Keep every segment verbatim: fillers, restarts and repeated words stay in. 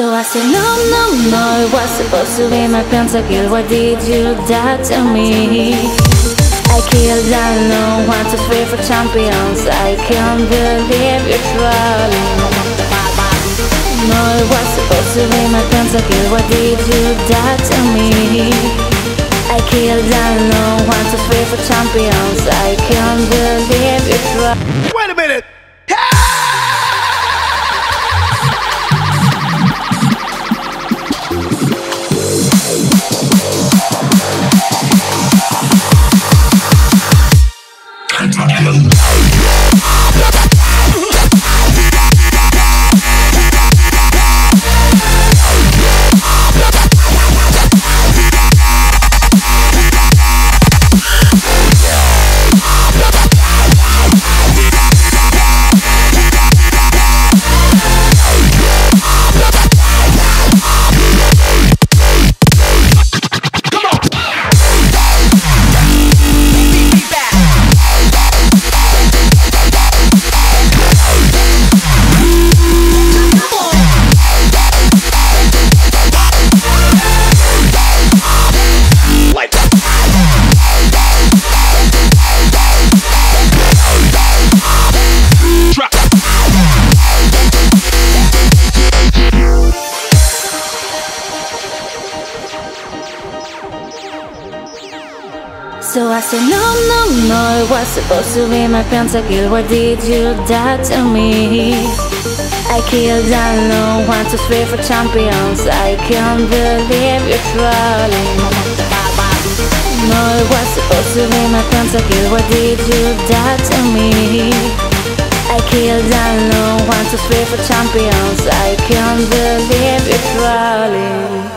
So I said, no, no, no, it was supposed to be my pentakill. Why did you do that to me? I killed, I know, one, two, three for champions. I can't believe you're trolling. No, it was supposed to be my pentakill. Why did you do that to me? I killed, I know, one, two, three for champions. I can't believe you're trolling. Wait a minute! So I said, no, no, no, it was supposed to be my pentakill. Why did you do that to me? I killed, I know, one, two, three for champions. I can't believe you're trolling. No, it was supposed to be my pentakill. Why did you do that to me? I killed, I know, one, two, three for champions. I can't believe you're trolling.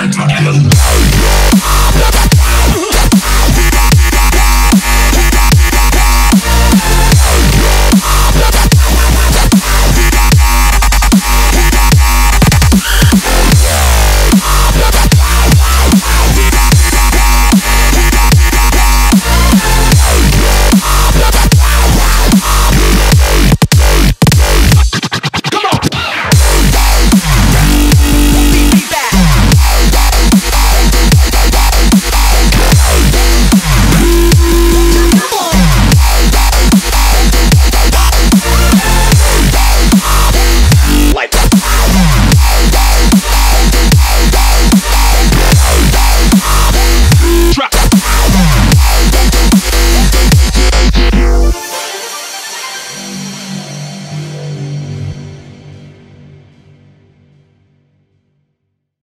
Pentakill.